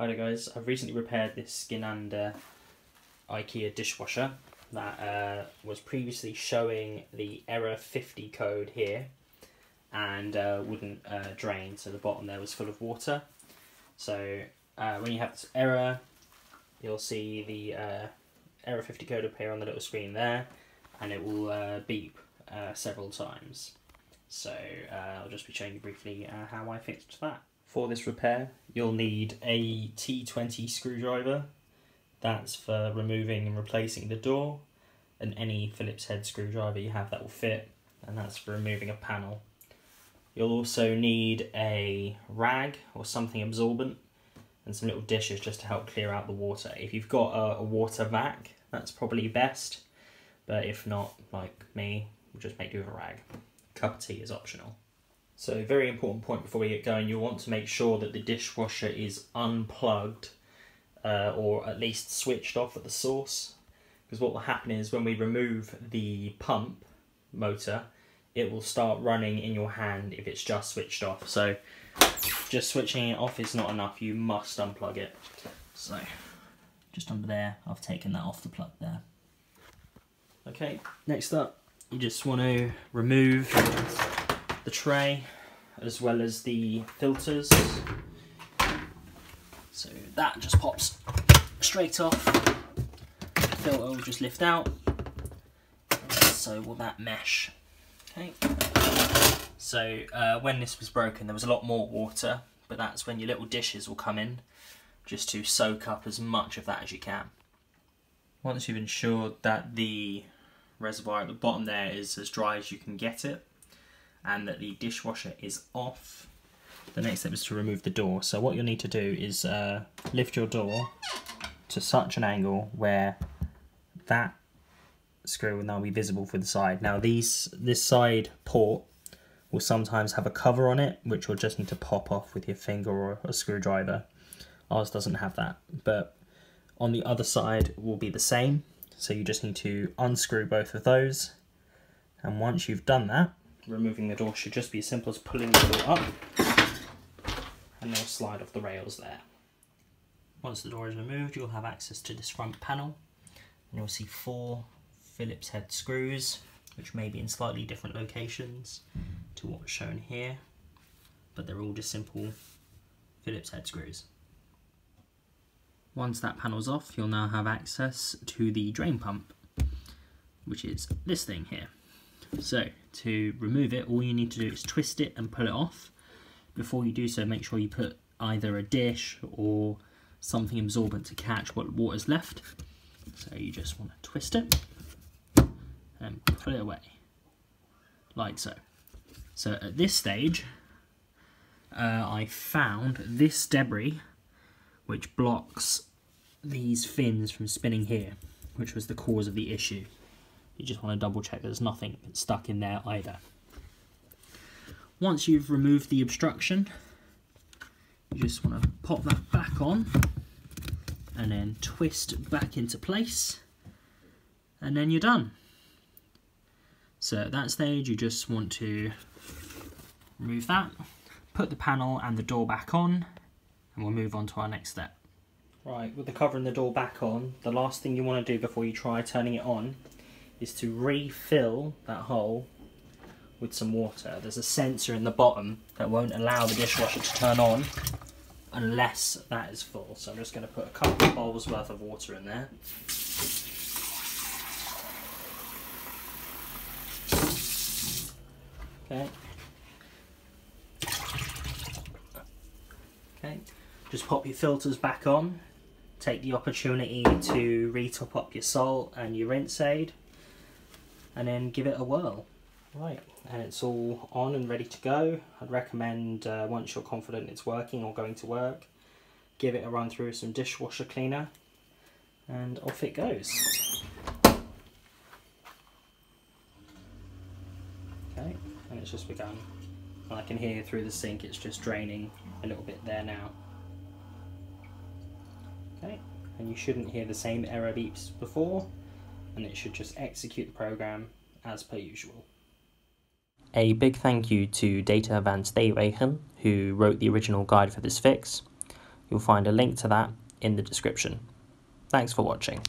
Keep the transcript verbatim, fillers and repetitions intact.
Hi there guys, I've recently repaired this Skinande IKEA dishwasher that uh, was previously showing the error fifty code here and uh, wouldn't uh, drain, so the bottom there was full of water. So uh, when you have this error, you'll see the uh, error fifty code appear on the little screen there and it will uh, beep uh, several times. So uh, I'll just be showing you briefly uh, how I fixed that. For this repair, you'll need a T twenty screwdriver. That's for removing and replacing the door, and any Phillips head screwdriver you have that will fit, and that's for removing a panel. You'll also need a rag or something absorbent and some little dishes just to help clear out the water. If you've got a, a water vac, that's probably best, but if not, like me, we'll just make do with a rag. A cup of tea is optional. So very important point before we get going, you'll want to make sure that the dishwasher is unplugged uh, or at least switched off at the source, because what will happen is when we remove the pump motor, it will start running in your hand if it's just switched off. So just switching it off is not enough, you must unplug it. So just under there, I've taken that off the plug there. Okay, next up, you just want to remove the tray as well as the filters, so that just pops straight off. The filter will just lift out, so will that mesh. Okay, so uh, when this was broken there was a lot more water, but that's when your little dishes will come in just to soak up as much of that as you can. Once you've ensured that the reservoir at the bottom there is as dry as you can get it and that the dishwasher is off, the next step is to remove the door. So what you'll need to do is uh, lift your door to such an angle where that screw will now be visible for the side. Now these this side port will sometimes have a cover on it, which you'll just need to pop off with your finger or a screwdriver. Ours doesn't have that, but on the other side will be the same. So you just need to unscrew both of those, and once you've done that, removing the door should just be as simple as pulling the door up and they'll slide off the rails there. Once the door is removed, you'll have access to this front panel and you'll see four Phillips head screws, which may be in slightly different locations to what's shown here, but they're all just simple Phillips head screws. Once that panel's off, you'll now have access to the drain pump, which is this thing here. So to remove it, all you need to do is twist it and pull it off. Before you do so, make sure you put either a dish or something absorbent to catch what water's left. So you just want to twist it and pull it away, like so. So at this stage, uh, I found this debris which blocks these fins from spinning here, which was the cause of the issue. You just want to double check there's nothing stuck in there either. Once you've removed the obstruction, you just want to pop that back on and then twist back into place, and then you're done. So at that stage you just want to remove that, put the panel and the door back on, and we'll move on to our next step. Right, with the cover and the door back on, the last thing you want to do before you try turning it on is to refill that hole with some water. There's a sensor in the bottom that won't allow the dishwasher to turn on unless that is full. So I'm just going to put a couple of bowls worth of water in there. Okay. Okay. Just pop your filters back on. Take the opportunity to re-top up your salt and your rinse aid, and then give it a whirl. Right, and it's all on and ready to go. I'd recommend uh, once you're confident it's working or going to work, give it a run through some dishwasher cleaner and off it goes. Okay, and it's just begun. And I can hear through the sink it's just draining a little bit there now. Okay, and you shouldn't hear the same error beeps before, and it should just execute the program as per usual. A big thank you to Dieter Vansteenwegen, who wrote the original guide for this fix. You'll find a link to that in the description. Thanks for watching.